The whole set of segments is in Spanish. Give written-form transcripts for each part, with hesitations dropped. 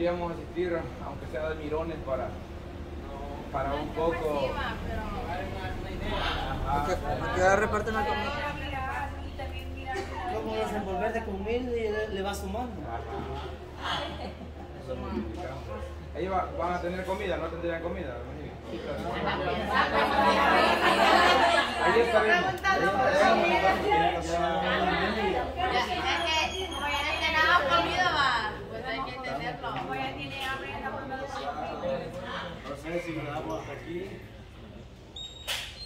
podríamos asistir, aunque sea de mirones, para un poco. Que ahora reparten la comida. Cómo desenvolverse con él le va sumando. Ellos van a tener comida, no tendrían comida. Ahí está bien. No sé si nos damos hasta aquí.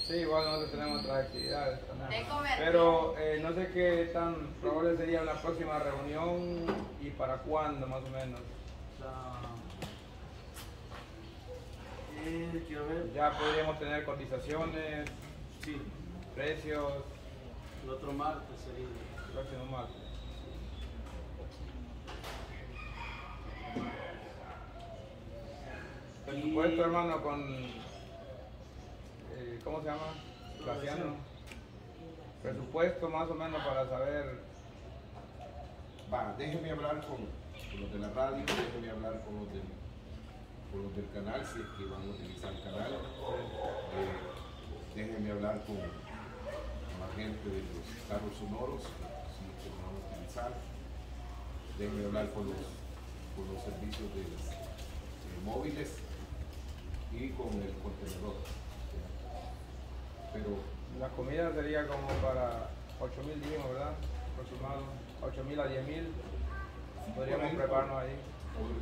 Sí, igual nosotros tenemos otras actividades. Pero no sé qué tan probable sería la próxima reunión y para cuándo más o menos. Quiero ver. Ya podríamos tener cotizaciones, sí, precios. El otro martes sería. El próximo martes. Presupuesto, hermano, con... ¿cómo se llama? Graciano. Presupuesto más o menos para saber... Va, déjeme hablar con los de la radio, déjeme hablar con los del canal, si es que van a utilizar el canal. Déjeme hablar con la gente de los carros sonoros, si es que van a utilizar. Déjeme hablar con los servicios de móviles y con el contenedor. Pero la comida sería como para 8.000 dígimas, ¿verdad? Aproximado 8.000 a 10.000. Podríamos prepararnos ahí.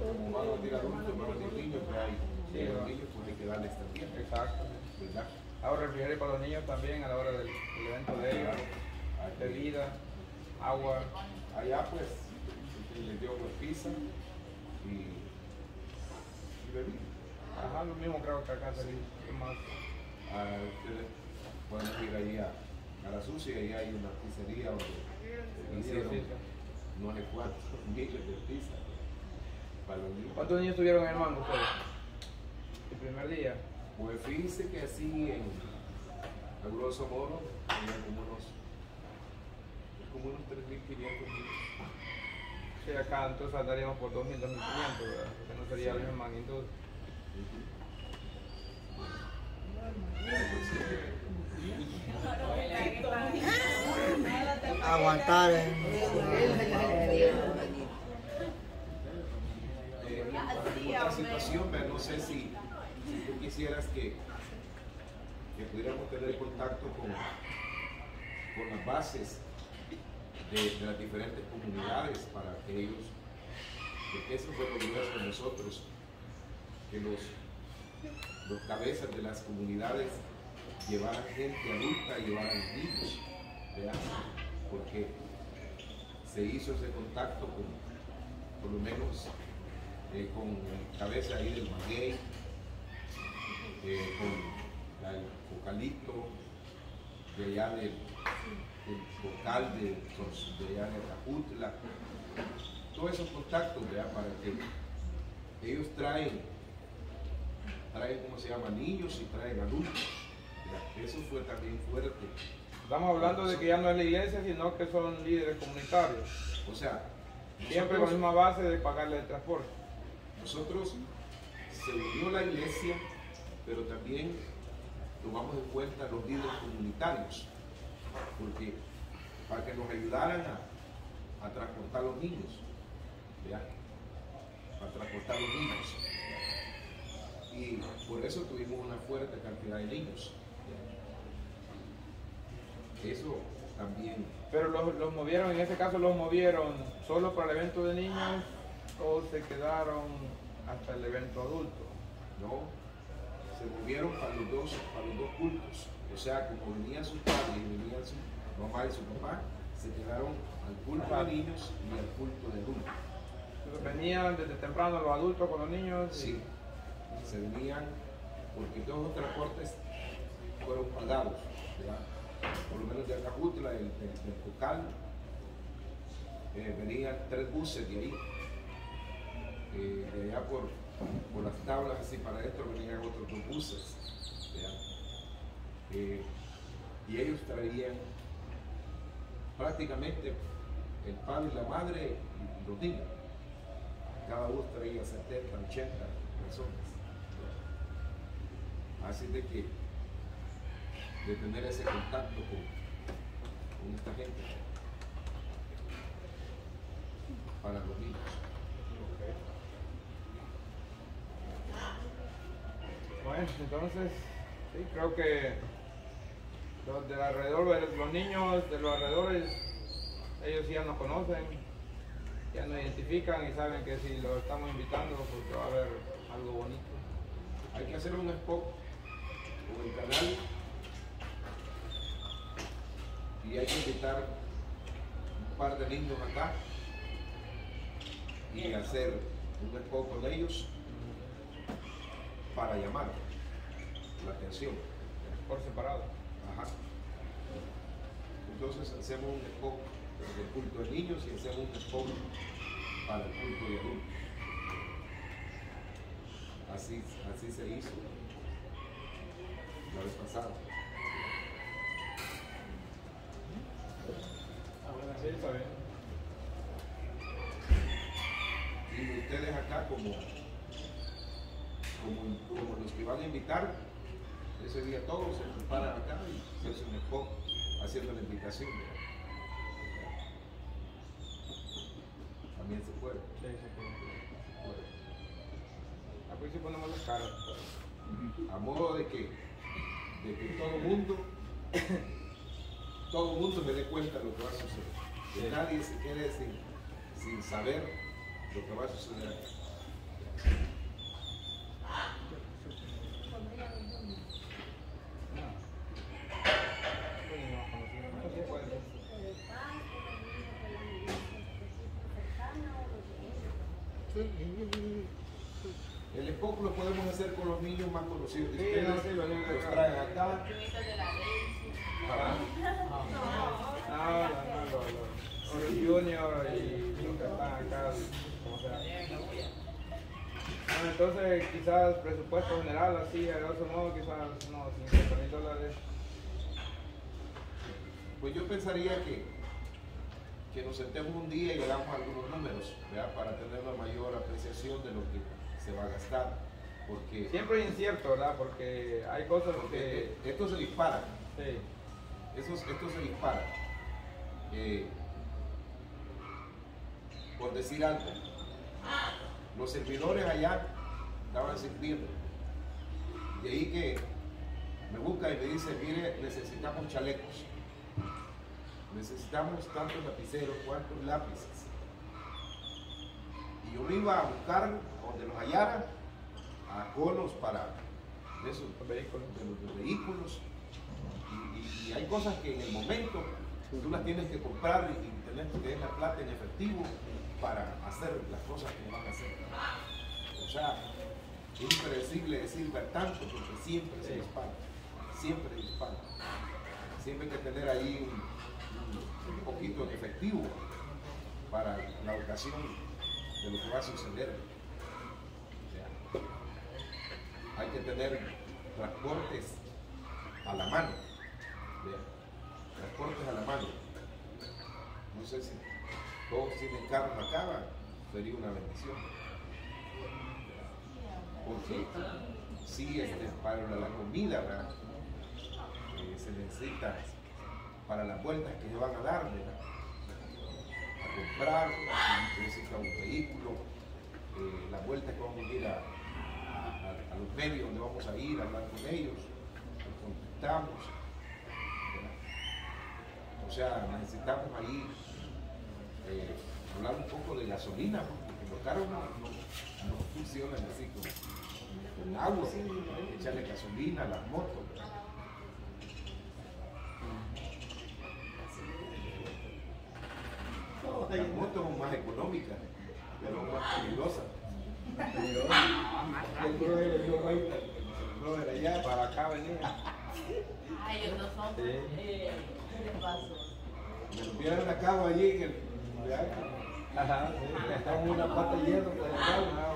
Como van a tirar adultos, van a tirar niños, pero hay niños, pues hay que darles también. Exacto. ¿Verdad? Ahora refrigerio para los niños también a la hora del evento de ellos. Bebida, agua. Allá pues les dio pues pizza y bebida. Ajá, lo mismo creo que acá sería más. Ustedes pueden ir ahí a la sucia, ahí hay una pizzería donde hicieron no sé cuántos miles de pizzas. ¿Cuántos niños tuvieron, hermano, ustedes? ¿El primer día? Pues fíjense que así, a grosso modo, eran como unos 3.500 niños. Sí, acá entonces andaríamos por 2.000, 2.500, ¿verdad? Que no sería la misma magnitud. Aguantar, otra situación, no sé si tú quisieras que pudiéramos tener contacto con las bases de las diferentes comunidades para que ellos, porque eso fue lo que vimos con nosotros, que los cabezas de las comunidades llevaran gente adulta, llevaran niños, ¿verdad? Porque se hizo ese contacto con, por lo menos, con cabeza ahí del maguey, con el eucalipto, de allá del vocal de allá de Acaputla, todos esos contactos, ¿verdad? Para que ellos traen ¿cómo se llama? Niños y traen adultos, ¿verdad? Eso fue también fuerte. Estamos hablando de que ya no es la iglesia, sino que son líderes comunitarios. O sea, siempre con la misma base de pagarle el transporte. Nosotros se unió la iglesia, pero también tomamos en cuenta los líderes comunitarios, porque para que nos ayudaran a transportar los niños, ¿verdad? Para transportar los niños. Y por eso tuvimos una fuerte cantidad de niños, ¿verdad? Eso también. Pero los movieron, en ese caso los movieron solo para el evento de niños. ¿O se quedaron hasta el evento adulto? No, se movieron para los dos cultos. O sea, como venían sus padres y venían su mamá y su papá, se quedaron al culto de niños y al culto de adultos. ¿Venían desde temprano los adultos con los niños? Y... sí, se venían porque todos los transportes fueron pagados, ¿verdad? Por lo menos de Acaputla, del Cocal, venían 3 buses de ahí. De allá por las tablas así para adentro venían otros 2 buses, y ellos traían prácticamente el padre y la madre y los niños, cada bus traía 70, 80 personas. Así de que, de tener ese contacto con esta gente para los niños. Okay. Bueno, entonces, sí, creo que los del alrededor, los niños de los alrededores, ellos ya nos conocen, ya nos identifican y saben que si los estamos invitando, pues va a haber algo bonito. Hay que hacer un spot con el canal y hay que invitar un par de lindos acá y hacer un spot con ellos para llamar la atención. Por separado. Ajá. Entonces hacemos un spot del culto de niños y hacemos un spot para el culto de adultos. Así se hizo la vez pasada. Y ustedes acá como los que van a invitar, ese día todos se preparan acá y se hacen un spot haciendo la invitación. También se puede. Aquí se ponemos las caras. A modo de que todo mundo se dé cuenta de lo que va a suceder. Que nadie se quede sin saber lo que va a suceder aquí. El spot lo podemos hacer con los niños más conocidos de ustedes, los traen acá. Junior y Lucas están acá, como sea. Bueno, entonces quizás presupuesto general, así, a grosso modo, quizás unos $50,000. Pues yo pensaría que nos sentemos un día y le damos algunos números, ¿verdad? Para tener una mayor apreciación de lo que se va a gastar, porque siempre es incierto, ¿verdad? Porque hay cosas que esto se dispara. Sí. Esto se dispara. Por decir algo, los servidores allá estaban sirviendo, de ahí que me busca y me dice: mire, necesitamos chalecos, necesitamos tantos lapiceros, cuántos lápices. Y yo me iba a buscar donde los hallara, a conos para esos vehículos, de los vehículos. Y hay cosas que en el momento tú las tienes que comprar y tener que tener la plata en efectivo para hacer las cosas que van a hacer. O sea, es impredecible decir tanto porque siempre se dispara, siempre dispara. Siempre hay que tener ahí un poquito de efectivo para la ocasión de lo que va a suceder. O sea, hay que tener transportes a la mano. O sea, transportes a la mano. No sé si todos tienen carro acá, sería una bendición. Porque sí, para la comida, ¿verdad? Se necesita para las vueltas que le van a dar, ¿verdad? Comprar, necesita un vehículo, la vuelta que vamos a ir a los medios donde vamos a ir a hablar con ellos, los contactamos, ¿verdad? O sea, necesitamos ahí hablar un poco de gasolina, porque los carros no funcionan así con agua, echarle gasolina a las motos, ¿verdad? Las motos son más económicas, pero más peligrosas. El brother dio vuelta, el brother allá para acá venía. Ah, ellos no son. ¿Qué pasó? Me lo vieron la cava allí en el. Ajá, estaban una pata de hierro para el baño.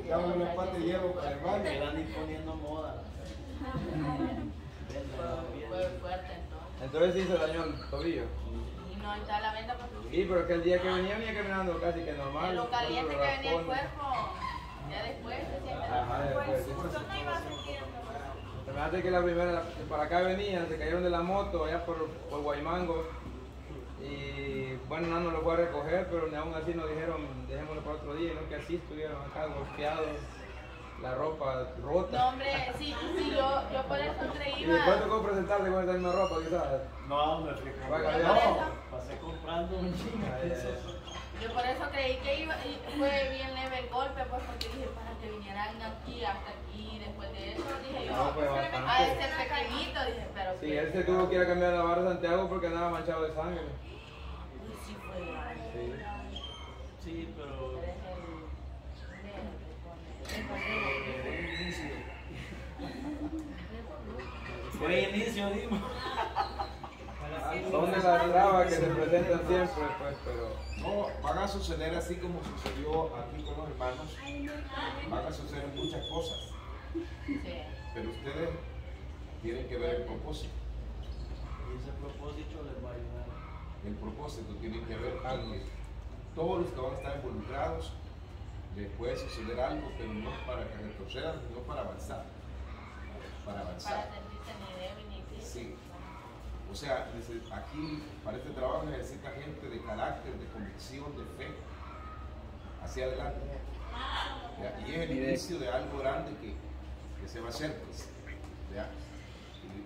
Estaban una pata de hierro para el baño. Están imponiendo moda. Fue fuerte entonces. Entonces sí se dañó el tobillo. no está a la venta porque... Sí, pero es que el día que venía caminando casi que normal. Lo caliente que venía el cuerpo, ya después se siente. Ajá, después. Yo no iba sintiendo. Se me hace que la primera, para acá venían, se cayeron de la moto allá por Guaymango. Y bueno, no lo voy a recoger, pero aún así nos dijeron, dejémoslo para otro día, ¿no? Que así estuvieron acá golpeados, la ropa rota. No, hombre, sí, yo por eso creí. ¿Y cuánto compras el tarde con esta misma ropa, quizás? No, hombre, pasé comprando un chingo. Yo por eso creí que iba, y fue bien leve el golpe, pues porque dije, para que vinieran aquí, hasta aquí, después de eso, dije yo, no, pues, a ese pequeñito, dije, pero... Sí, él se tuvo que ir a cambiar la barra de Santiago porque andaba manchado de sangre. Sí, pues. Sí, pero... Fue inicio, digo. Son de las trabas que se presentan siempre, pues, pero no van a suceder así como sucedió aquí con los hermanos. Van a suceder muchas cosas, pero ustedes tienen que ver el propósito. Y ese propósito les va a ayudar. El propósito tiene que ver algo. Todos los que van a estar involucrados les puede suceder algo, pero no para que retrocedan, sino para avanzar. Para avanzar. Sí. O sea, aquí para este trabajo necesita gente de carácter, de convicción, de fe, hacia adelante. ¿Ya? Y es el inicio de algo grande que se va a hacer, pues. ¿Ya?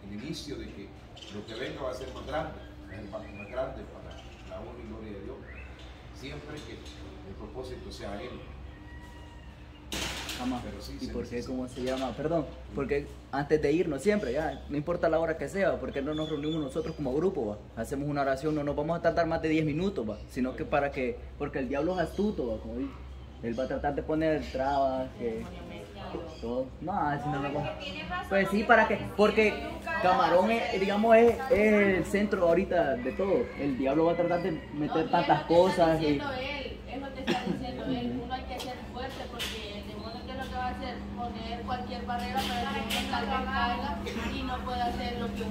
El inicio de que lo que venga va a ser más grande para la honra y gloria de Dios. Siempre que el propósito sea Él. Mamá, pero sí, ¿y por qué? ¿Cómo se llama? Perdón, porque antes de irnos siempre, ya, no importa la hora que sea, porque no nos reunimos nosotros como grupo, ¿va? Hacemos una oración, no nos vamos a tardar más de 10 minutos, ¿va? Sino que para que, porque el diablo es astuto, ¿va? Como él va a tratar de poner trabas, que... Todo. No, si no lo vamos. Pues sí, para que, porque Camarón es, digamos, es el centro ahorita de todo. El diablo va a tratar de meter tantas cosas. Y... Es lo que está diciendo él, uno hay que ser fuerte porque el demonio que es lo que va a hacer, poner cualquier barrera para que uno salga y no pueda hacer lo que uno